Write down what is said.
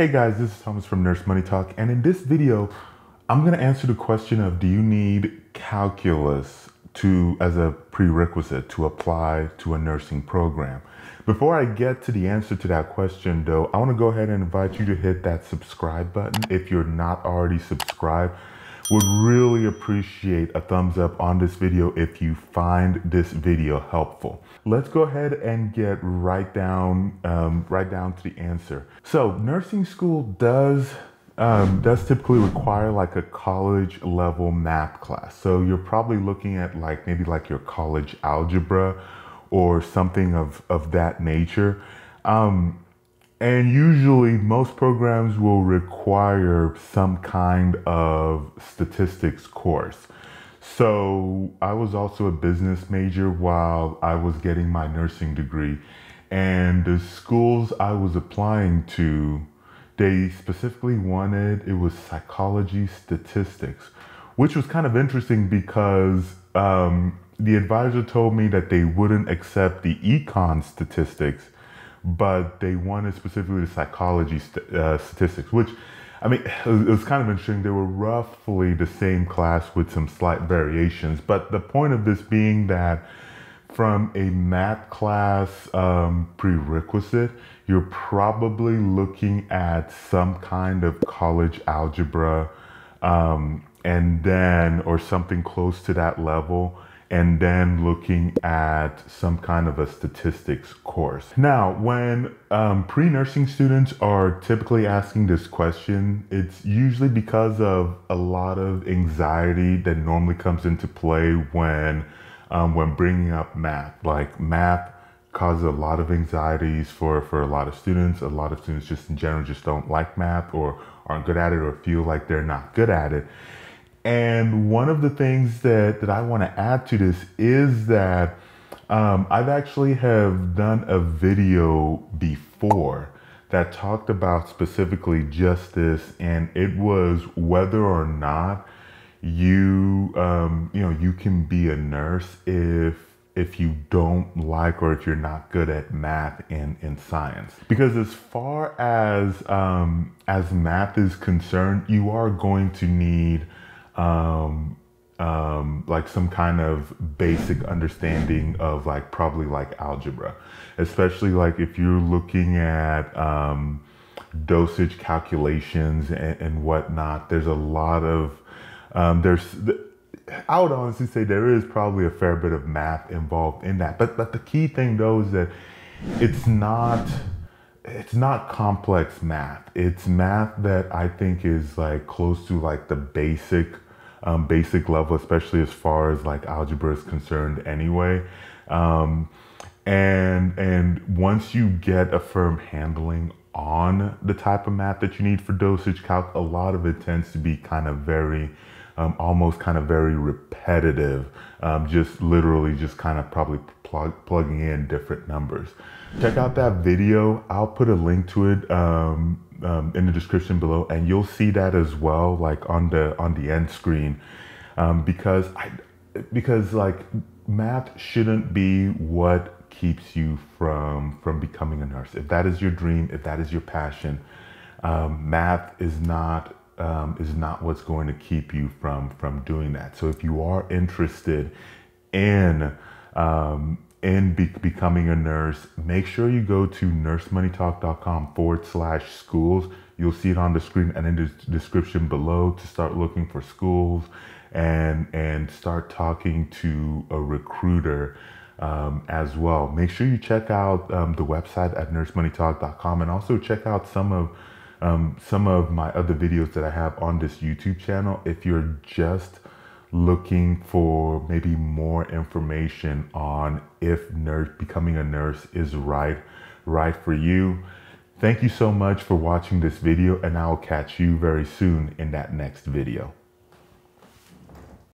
Hey guys, this is Thomas from Nurse Money Talk, and in this video, I'm going to answer the question of do you need calculus as a prerequisite to apply to a nursing program? Before I get to the answer to that question though, I want to go ahead and invite you to hit that subscribe button if you're not already subscribed. Would really appreciate a thumbs up on this video if you find this video helpful. Let's go ahead and get right down to the answer. So nursing school does typically require like a college level math class. So you're probably looking at like maybe like your college algebra or something of that nature. And usually most programs will require some kind of statistics course. So I was also a business major while I was getting my nursing degree, and the schools I was applying to, they specifically wanted, it was psychology statistics, which was kind of interesting because the advisor told me that they wouldn't accept the econ statistics, but they wanted specifically the psychology statistics, which, I mean, it was kind of interesting. They were roughly the same class with some slight variations. But the point of this being that from a math class prerequisite, you're probably looking at some kind of college algebra and then, or something close to that level, and then looking at some kind of a statistics course. Now, when pre-nursing students are typically asking this question, it's usually because of a lot of anxiety that normally comes into play when bringing up math. Like math causes a lot of anxieties for a lot of students. A lot of students just in general just don't like math or aren't good at it or feel like they're not good at it. And one of the things that I want to add to this is that I've actually have done a video before that talked about specifically just this, and it was whether or not you you can be a nurse if you don't like or if you're not good at math and in science. Because as far as math is concerned, you are going to need like some kind of basic understanding of like probably like algebra, especially like if you're looking at dosage calculations and whatnot. There's a lot of I would honestly say there is probably a fair bit of math involved in that. But the key thing though is that it's not complex math. It's math that I think is like close to like the basic level, especially as far as like algebra is concerned anyway. And once you get a firm handling on the type of math that you need for dosage calc, a lot of it tends to be kind of very, almost kind of very repetitive, just literally just kind of probably plugging in different numbers. Check out that video. I'll put a link to it in the description below, and you'll see that as well, like on the end screen, because like math shouldn't be what keeps you from becoming a nurse. If that is your dream, if that is your passion, math is not what's going to keep you from doing that. So if you are interested in becoming a nurse, make sure you go to nursemoneytalk.com/schools. You'll see it on the screen and in the description below to start looking for schools and start talking to a recruiter as well. Make sure you check out the website at nursemoneytalk.com, and also check out some of my other videos that I have on this YouTube channel if you're just looking for maybe more information on if becoming a nurse is right for you. Thank you so much for watching this video, and I'll catch you very soon in that next video.